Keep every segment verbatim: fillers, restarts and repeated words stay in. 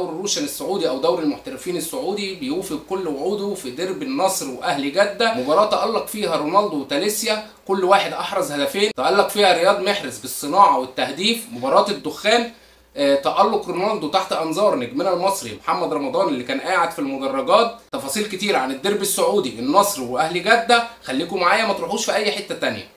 الدوري الروشن السعودي او دوري المحترفين السعودي بيوفي بكل وعوده في ديربي النصر واهلي جده، مباراه تالق فيها رونالدو وتاليسيا كل واحد احرز هدفين، تالق فيها رياض محرز بالصناعه والتهديف. مباراه الدخان تألق رونالدو تحت أنظار نجمنا المصري محمد رمضان اللي كان قاعد في المدرجات. تفاصيل كتير عن الديربي السعودي النصر وأهلي جدة، خليكم معايا ما تروحوش في أي حتة تانية.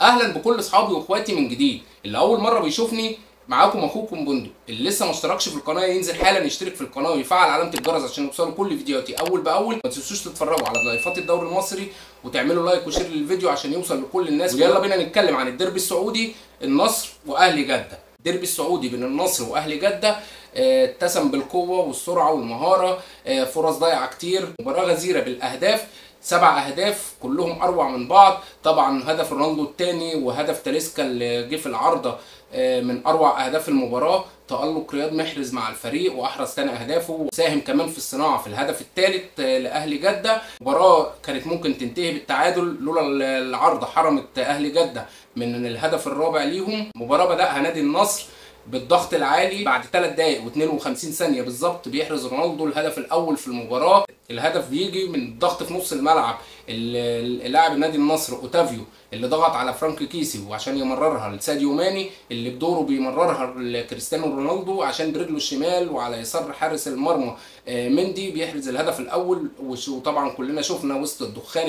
أهلا بكل أصحابي وإخواتي من جديد، اللي أول مرة بيشوفني معاكم اخوكم بوندو. اللي لسه ما اشتركش في القناه ينزل حالا يشترك في القناه ويفعل علامه الجرس عشان يوصلوا كل فيديوهاتي اول باول. ما تنسوش تتفرجوا على ضيفات الدوري المصري وتعملوا لايك وشير للفيديو عشان يوصل لكل الناس. ويلا بينا نتكلم عن الديربي السعودي النصر واهلي جده. الديربي السعودي بين النصر واهلي جده اتسم بالقوه والسرعه والمهاره، فرص ضايعه كتير، مباراه غزيره بالاهداف، سبع اهداف كلهم اروع من بعض. طبعا هدف رونالدو الثاني وهدف تاليسكا اللي جه في العارضه من اروع اهداف المباراه، تالق رياض محرز مع الفريق واحرز ثاني اهدافه وساهم كمان في الصناعه في الهدف الثالث لاهلي جده. مباراه كانت ممكن تنتهي بالتعادل لولا العارضه، حرمت اهلي جده من الهدف الرابع ليهم. مباراه بداها نادي النصر بالضغط العالي، بعد ثلاث دقائق واتنين وخمسين ثانيه بالظبط بيحرز رونالدو الهدف الاول في المباراه. الهدف بيجي من الضغط في نص الملعب، اللاعب نادي النصر اوتافيو اللي ضغط على فرانك كيسي وعشان يمررها لساديو ماني اللي بدوره بيمررها لكريستيانو رونالدو عشان برجله الشمال، وعلى يسار حارس المرمى مندي بيحرز الهدف الاول. وطبعا كلنا شفنا وسط الدخان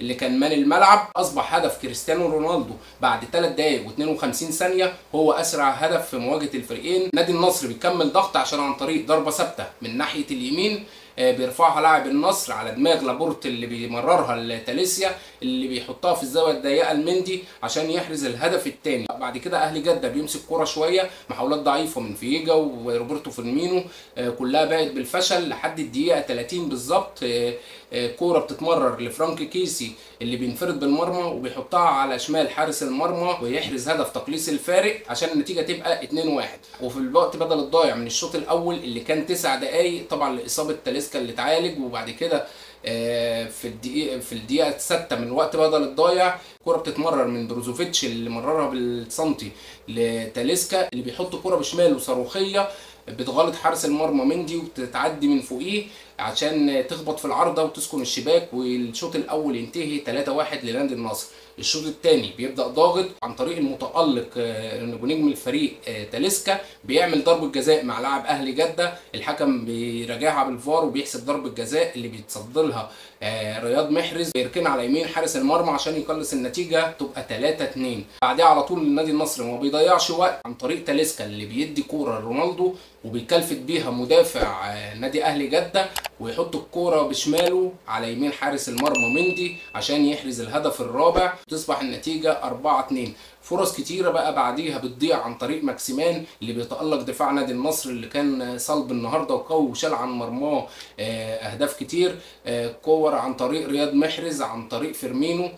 اللي كان مالي الملعب. اصبح هدف كريستيانو رونالدو بعد ثلاث دقائق واتنين وخمسين ثانيه هو اسرع هدف في مواجهه الفريقين. نادي النصر بيكمل ضغط عشان عن طريق ضربه ثابته من ناحيه اليمين بيرفعها لاعب النصر على دماغ لابورت اللي بيمررها لتاليسيا اللي بيحطها في الزاويه الضيقه لمندي عشان يحرز الهدف الثاني. بعد كده اهلي جده بيمسك كوره شويه، محاولات ضعيفه من فييجا وروبرتو فيرمينو كلها باءت بالفشل لحد الدقيقه تلاتين بالظبط. كوره بتتمرر لفرانك كيسي اللي بينفرد بالمرمى وبيحطها على شمال حارس المرمى ويحرز هدف تقليص الفارق عشان النتيجه تبقى اتنين واحد. وفي الوقت بدل الضايع من الشوط الاول اللي كان تسع دقائق طبعا لاصابه تاليسكا اللي اتعالج، وبعد كده في الدقيقه في الدقيقه السادسه من وقت بدل الضايع كرة بتتمرر من بروزوفيتش اللي مررها بالسنتي لتاليسكا اللي بيحط كرة بشماله صاروخيه بتغلط حارس المرمى مندي وبتتعدي من فوقيه عشان تخبط في العارضه وتسكن الشباك. والشوط الاول ينتهي تلاتة واحد لنادي النصر. الشوط الثاني بيبدا ضاغط عن طريق المتالق نجم الفريق تاليسكا بيعمل ضربه جزاء مع لاعب اهلي جده، الحكم بيراجعها بالفار وبيحسب ضربه جزاء اللي بيتصدى لها رياض محرز بيركنها على يمين حارس المرمى عشان يقلص النتيجه تبقى تلاتة اتنين. بعدها على طول نادي النصر ما بيضيعش وقت عن طريق تاليسكا اللي بيدي كوره لرونالدو وبيكلفت بيها مدافع نادي اهلي جده ويحط الكوره بشماله على يمين حارس المرمى مندي عشان يحرز الهدف الرابع وتصبح النتيجه اربعة اتنين. فرص كتيره بقى بعديها بتضيع عن طريق ماكسيمان اللي بيتالق دفاع نادي النصر اللي كان صلب النهارده وقوي وشال عن مرماه اهداف كتير. كور عن طريق رياض محرز عن طريق فيرمينو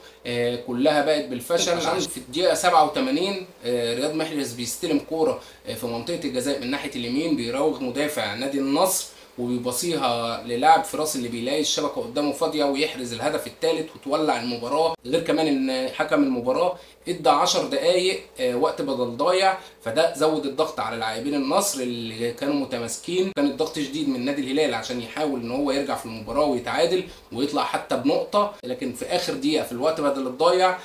كلها بقت بالفشل. في الدقيقه سبعة وتمانين رياض محرز بيستلم كوره في منطقه الجزاء من ناحيه اليمين، بيراوغ مدافع نادي النصر وبيبصيها للاعب فراس اللي بيلاقي الشبكه قدامه فاضيه ويحرز الهدف الثالث وتولع المباراه. غير كمان ان حكم المباراه ادى عشر دقائق وقت بدل ضايع، فده زود الضغط على لاعبين النصر اللي كانوا متماسكين. كان الضغط شديد من نادي الهلال عشان يحاول ان هو يرجع في المباراه ويتعادل ويطلع حتى بنقطه، لكن في اخر دقيقه في الوقت بدل الضايع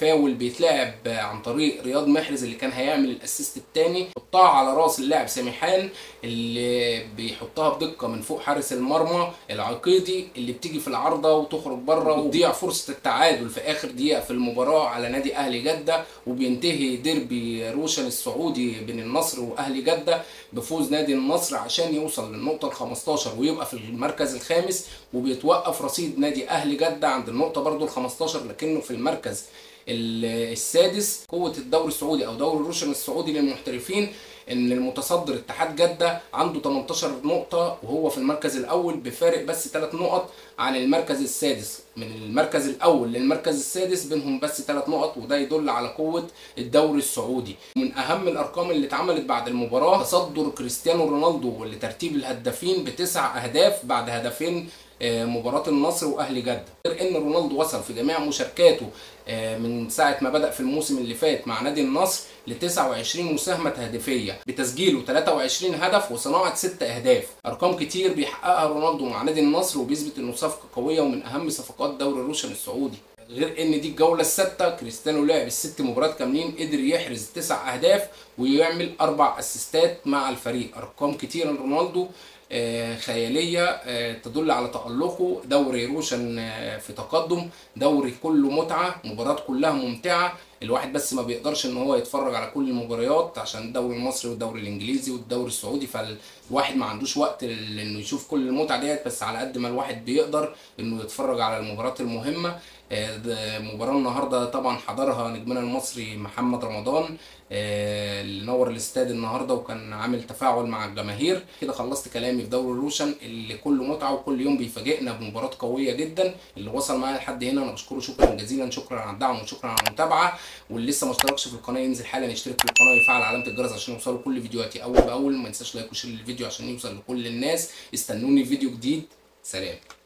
فاول بيتلعب عن طريق رياض محرز اللي كان هيعمل الاسيست الثاني، حطها على راس اللاعب سميحان اللي بيحطها بدقه من فوق حارس المرمى العقيدي اللي بتيجي في العارضه وتخرج بره وتضيع فرصه التعادل في اخر دقيقه في المباراه على نادي اهلي جده. وبينتهي ديربي روشن السعودي بين النصر واهلي جده بفوز نادي النصر عشان يوصل للنقطه الخمستاشر ويبقى في المركز الخامس، وبيتوقف رصيد نادي اهلي جده عند النقطه برده الخمستاشر لكنه في المركز السادس. قوة الدوري السعودي او دوري روشن السعودي للمحترفين ان المتصدر اتحاد جده عنده تمنتاشر نقطه وهو في المركز الاول بفارق بس ثلاث نقط عن المركز السادس. من المركز الاول للمركز السادس بينهم بس ثلاث نقط، وده يدل على قوه الدوري السعودي. من اهم الارقام اللي اتعملت بعد المباراه تصدر كريستيانو رونالدو لترتيب الهدافين بتسع اهداف بعد هدفين مباراة النصر واهلي جدة. غير ان رونالدو وصل في جميع مشاركاته من ساعة ما بدأ في الموسم اللي فات مع نادي النصر ل تسعة وعشرين مساهمة هدفية بتسجيله ثلاثة وعشرين هدف وصناعة ستة اهداف. ارقام كتير بيحققها رونالدو مع نادي النصر وبيثبت انه صفقة قوية ومن اهم صفقات دوري روشن السعودي. غير ان دي الجوله السادسه كريستيانو لعب الست مباريات كاملين، قدر يحرز تسع اهداف ويعمل اربع اسيستات مع الفريق. ارقام كتيره لرونالدو خياليه تدل على تالقه. دوري روشن في تقدم، دوري كله متعه، مباريات كلها ممتعه، الواحد بس ما بيقدرش ان هو يتفرج على كل المباريات عشان الدوري المصري والدوري الانجليزي والدوري السعودي، فالواحد ما عندوش وقت انه يشوف كل المتعه ديت، بس على قد ما الواحد بيقدر انه يتفرج على المباريات المهمه. مباراه النهارده طبعا حضرها نجمنا المصري محمد رمضان اللي نور الاستاد النهارده وكان عامل تفاعل مع الجماهير. كده خلصت كلامي في دوري روشن اللي كله متعه وكل يوم بيفاجئنا بمباراه قويه جدا. اللي وصل معايا لحد هنا انا بشكره شكرا جزيلا، شكرا على الدعم وشكرا على المتابعه، واللي لسه ما اشتركش في القناه ينزل حالا يشترك في القناه ويفعل علامه الجرس عشان يوصلوا كل فيديوهاتي اول باول. ما تنساش لايك وشير للفيديو عشان يوصل لكل الناس. استنوني في فيديو جديد. سلام.